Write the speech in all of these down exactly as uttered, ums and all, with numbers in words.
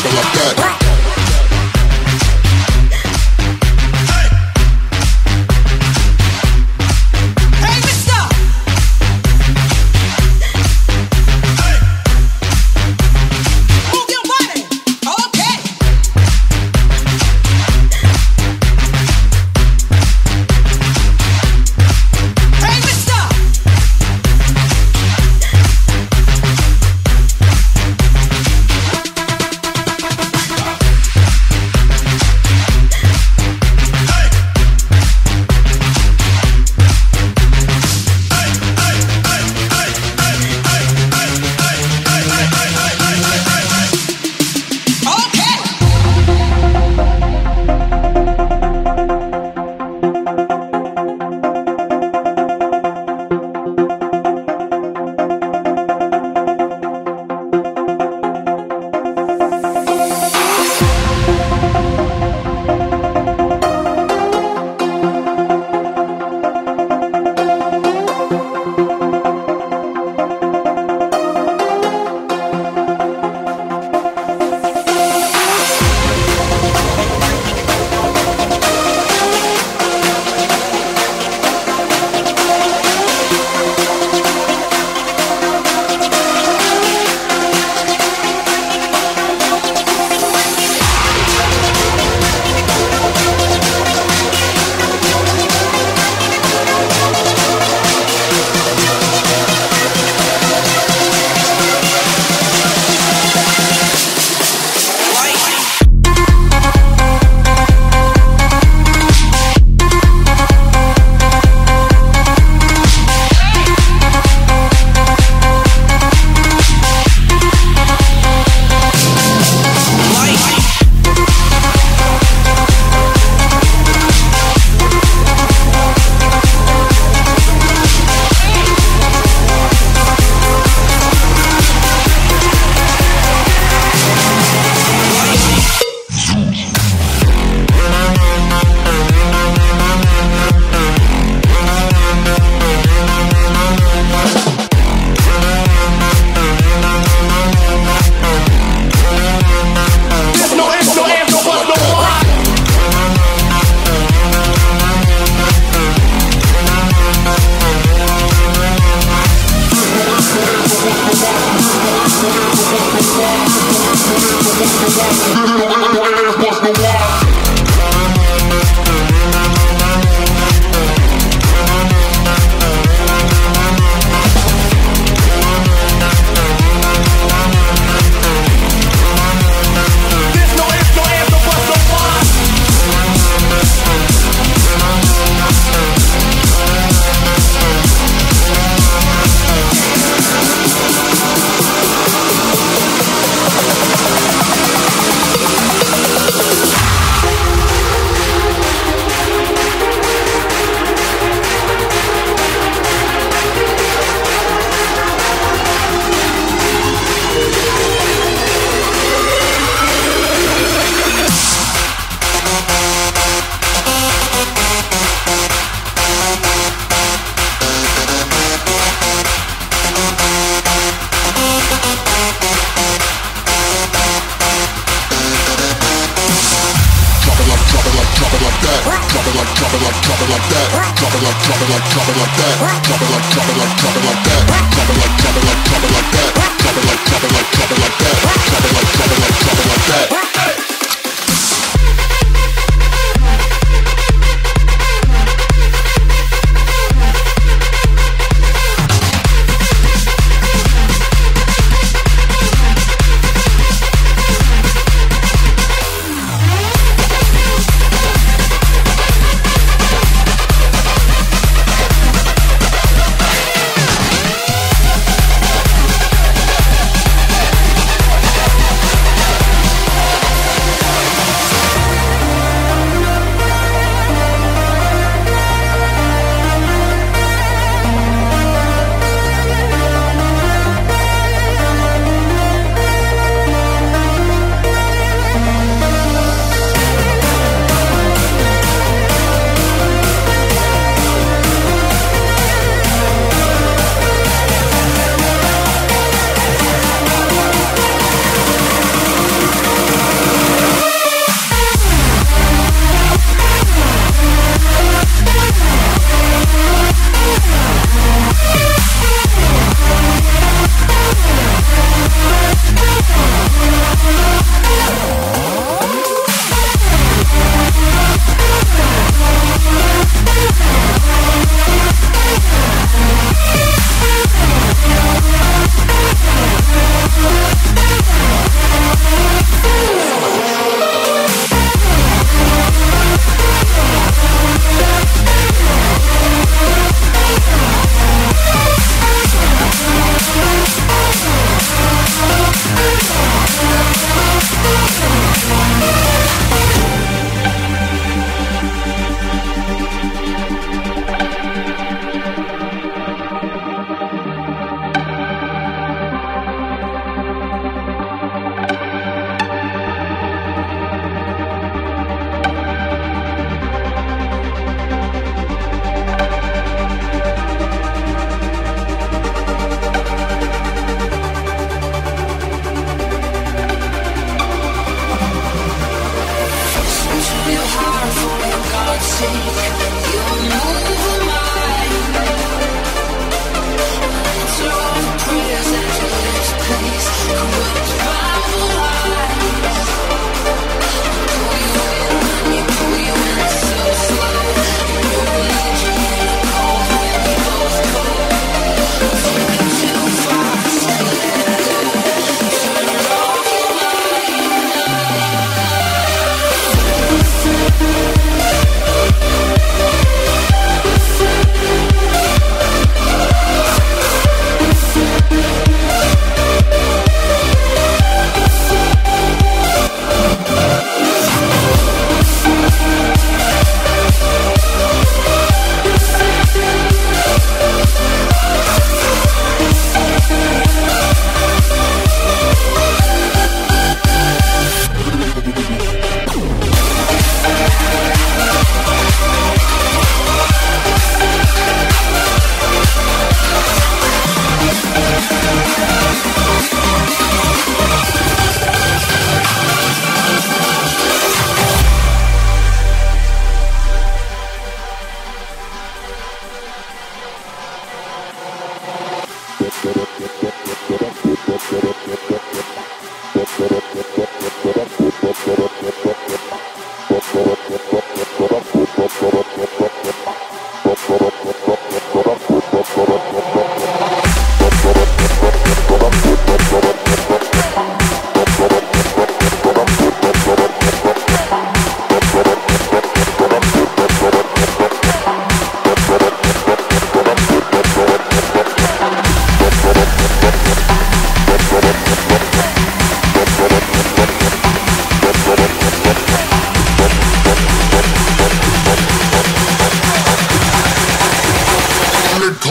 drop it like that.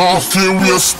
car furious.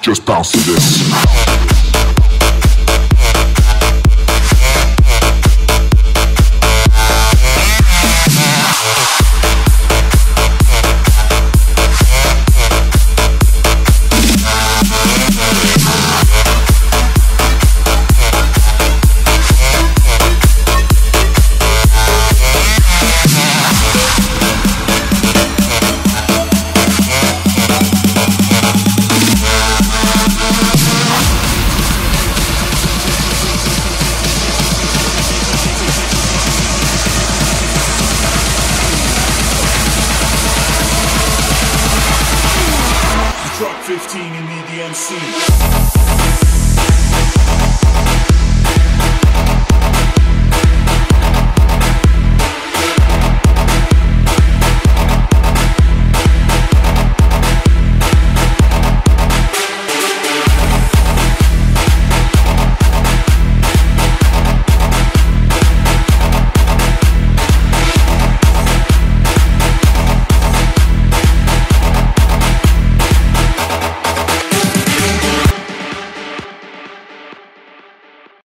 Just bounce to this. fifteen, you need the M C.